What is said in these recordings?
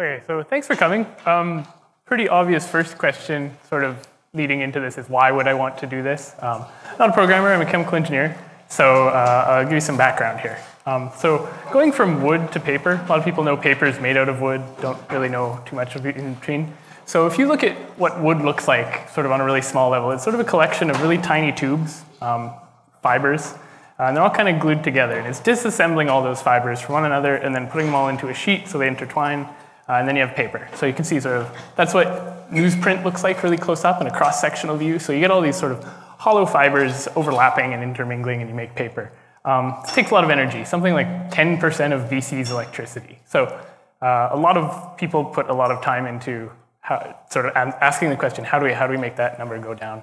Okay, so thanks for coming. Pretty obvious first question sort of leading into this is why would I want to do this? Not a programmer, I'm a chemical engineer. So I'll give you some background here. So going from wood to paper, a lot of people know paper is made out of wood, don't really know too much of it in between. So if you look at what wood looks like sort of on a really small level, it's sort of a collection of really tiny tubes, fibers, and they're all kind of glued together. And it's disassembling all those fibers from one another and then putting them all into a sheet so they intertwine, and then you have paper. So you can see sort of, that's what newsprint looks like really close up in a cross-sectional view. So you get all these sort of hollow fibers overlapping and intermingling and you make paper. It takes a lot of energy, something like 10% of BC's electricity. So a lot of people put a lot of time into asking the question, how do we make that number go down?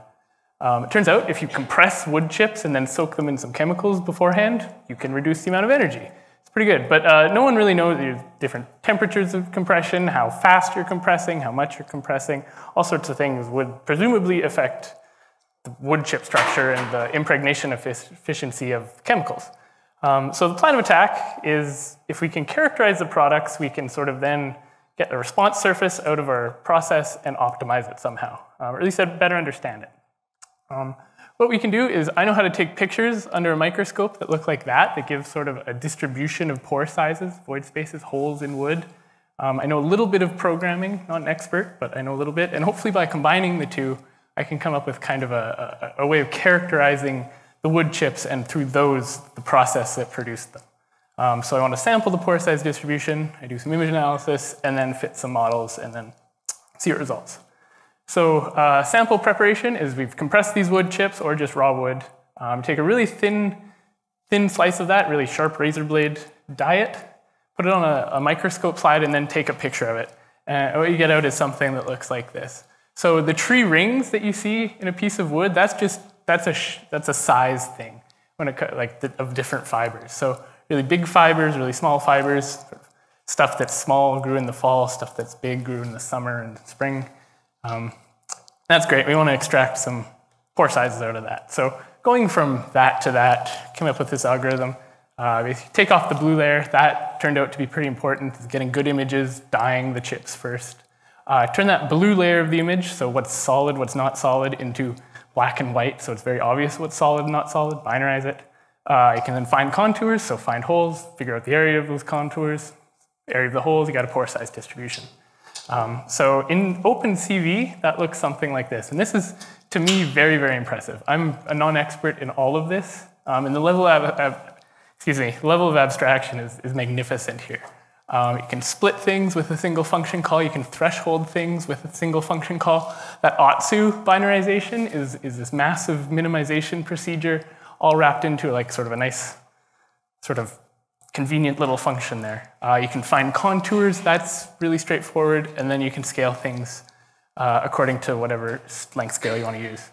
It turns out if you compress wood chips and then soak them in some chemicals beforehand, you can reduce the amount of energy. It's pretty good, but no one really knows the different temperatures of compression, how fast you're compressing, how much you're compressing. All sorts of things would presumably affect the wood chip structure and the impregnation efficiency of chemicals. So the plan of attack is if we can characterize the products, we can sort of then get a response surface out of our process and optimize it somehow, or at least better understand it. What we can do is I know how to take pictures under a microscope that look like that, that give sort of a distribution of pore sizes, void spaces, holes in wood. I know a little bit of programming, not an expert, but I know a little bit, and hopefully by combining the two, I can come up with kind of a way of characterizing the wood chips and through those, the process that produced them. So I want to sample the pore size distribution, I do some image analysis, and then fit some models and then see what results. So sample preparation is we've compressed these wood chips or just raw wood, take a really thin slice of that, really sharp razor blade, dye it, put it on a microscope slide and then take a picture of it. And what you get out is something that looks like this. So the tree rings that you see in a piece of wood, that's a size thing when it, of different fibers. So really big fibers, really small fibers, stuff that's small grew in the fall, stuff that's big grew in the summer and spring. That's great. We want to extract some pore sizes out of that. So going from that to that, came up with this algorithm. If you take off the blue layer, that turned out to be pretty important. It's getting good images, dyeing the chips first. Turn that blue layer of the image, so what's solid, what's not solid, into black and white, so it's very obvious what's solid and not solid, binarize it. You can then find contours, so find holes, figure out the area of those contours, area of the holes, you got a pore size distribution. So in OpenCV, that looks something like this, and this is, to me, very, very impressive. I'm a non-expert in all of this, and the level of abstraction is magnificent here. You can split things with a single function call. You can threshold things with a single function call. That Otsu binarization is this massive minimization procedure all wrapped into like sort of a nice, sort of convenient little function there. You can find contours. That's really straightforward. And then you can scale things according to whatever length scale you want to use.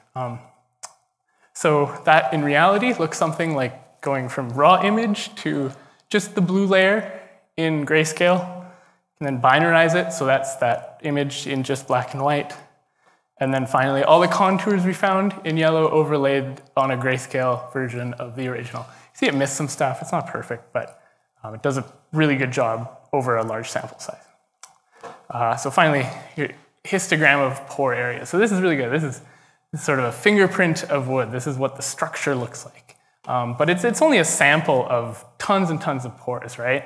So that in reality looks something like going from raw image to just the blue layer in grayscale, and then binarize it, so that's that image in just black and white. And then finally, all the contours we found in yellow overlaid on a grayscale version of the original. See, it missed some stuff, it's not perfect, but it does a really good job over a large sample size. So finally, your histogram of pore area. So this is really good, this is sort of a fingerprint of wood, this is what the structure looks like. But it's only a sample of tons and tons of pores, right?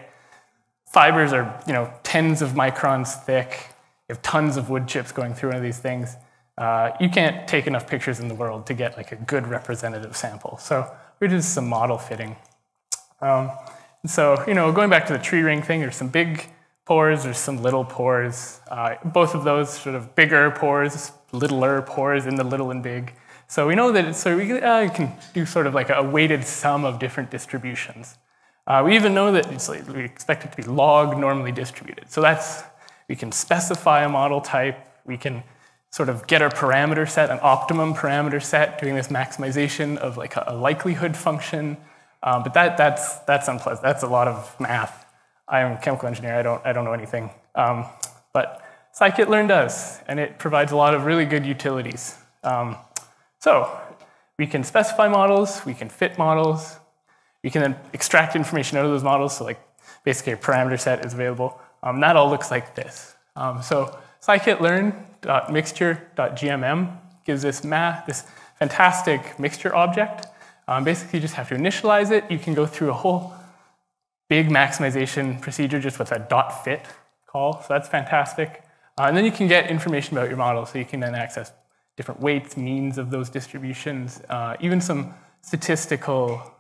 Fibers are, you know, tens of microns thick. You have tons of wood chips going through one of these things. You can't take enough pictures in the world to get like a good representative sample. So we did some model fitting. So, you know, going back to the tree ring thing, there's some big pores, there's some little pores. Both of those sort of bigger pores, littler pores in the little and big. So we know that it's, so we can do sort of like a weighted sum of different distributions. We even know that it's like we expect it to be log normally distributed. So that's, we can specify a model type, we can sort of get our parameter set, an optimum parameter set, doing this maximization of like a likelihood function. But that's unpleasant, that's a lot of math. I'm a chemical engineer, I don't know anything. But scikit-learn does, and it provides a lot of really good utilities. So we can specify models, we can fit models, you can then extract information out of those models, so like basically a parameter set is available. that all looks like this. So scikit-learn.mixture.gmm gives this fantastic mixture object. Basically, you just have to initialize it. You can go through a whole big maximization procedure just with a .fit call. So that's fantastic. And then you can get information about your model. So you can then access different weights, means of those distributions, even some statistical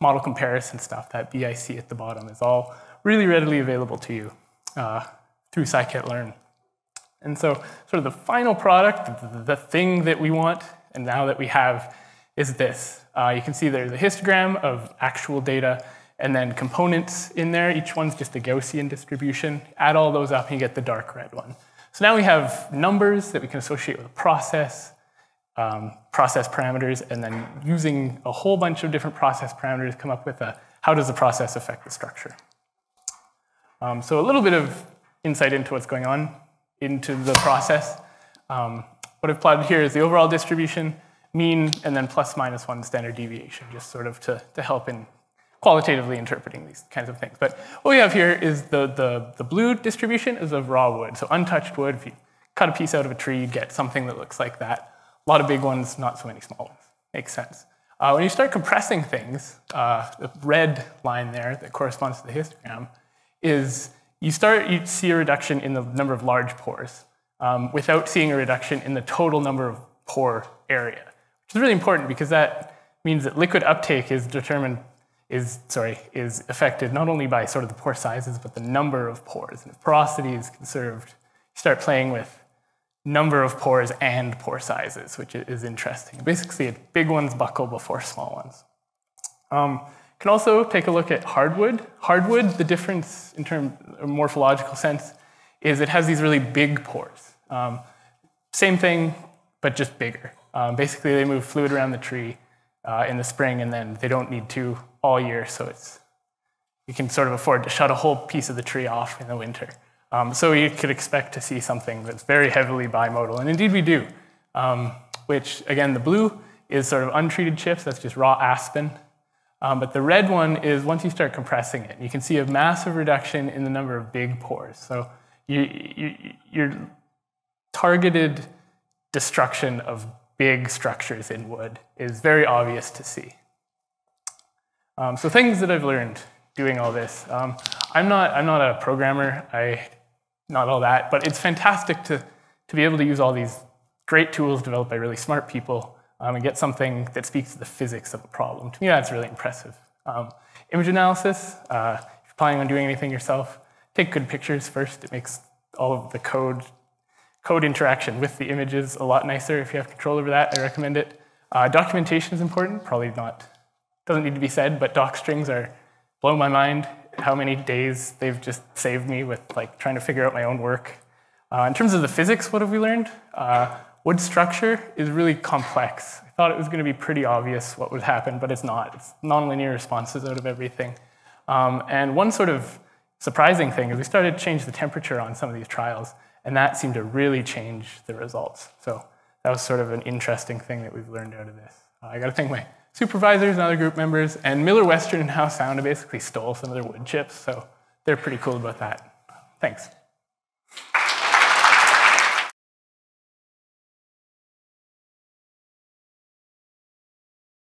model comparison stuff. That BIC at the bottom is all really readily available to you through scikit-learn. And so sort of the final product, the thing that we want, and now that we have, is this. You can see there's a histogram of actual data and then components in there. Each one's just a Gaussian distribution. Add all those up and you get the dark red one. So now we have numbers that we can associate with a process, process parameters, and then using a whole bunch of different process parameters, come up with a, how does the process affect the structure? So a little bit of insight into what's going on, into the process. What I've plotted here is the overall distribution, mean, and then ±1 standard deviation, just sort of to help in qualitatively interpreting these kinds of things. But what we have here is the blue distribution is of raw wood, so untouched wood. If you cut a piece out of a tree, you'd get something that looks like that. A lot of big ones, not so many small ones. Makes sense. When you start compressing things, the red line there that corresponds to the histogram is you see a reduction in the number of large pores without seeing a reduction in the total number of pore area, which is really important because that means that liquid uptake is affected not only by sort of the pore sizes, but the number of pores. And if porosity is conserved, you start playing with number of pores and pore sizes, which is interesting. Basically, big ones buckle before small ones. You can also take a look at hardwood. Hardwood, the difference in terms of morphological sense is it has these really big pores. Same thing, but just bigger. Basically, they move fluid around the tree in the spring, and then they don't need to all year, so you can sort of afford to shut a whole piece of the tree off in the winter. So you could expect to see something that's very heavily bimodal, and indeed we do, which, again, the blue is sort of untreated chips. That's just raw aspen. But the red one is once you start compressing it, you can see a massive reduction in the number of big pores. So your targeted destruction of big structures in wood is very obvious to see. So things that I've learned doing all this. I'm not a programmer, not all that, but it's fantastic to be able to use all these great tools developed by really smart people and get something that speaks to the physics of a problem. To me, that's really impressive. Image analysis, if you're planning on doing anything yourself, take good pictures first. It makes all of the code interaction with the images a lot nicer. If you have control over that, I recommend it. Documentation is important, probably not. Doesn't need to be said, but doc strings blow my mind how many days they've just saved me with like trying to figure out my own work. In terms of the physics, what have we learned? Wood structure is really complex. I thought it was going to be pretty obvious what would happen, but it's not. It's nonlinear responses out of everything. And one sort of surprising thing is we started to change the temperature on some of these trials, and that seemed to really change the results. So that was sort of an interesting thing that we've learned out of this. I got to thank my supervisors and other group members, and Miller Western and Howe Sound basically stole some of their wood chips, so they're pretty cool about that. Thanks.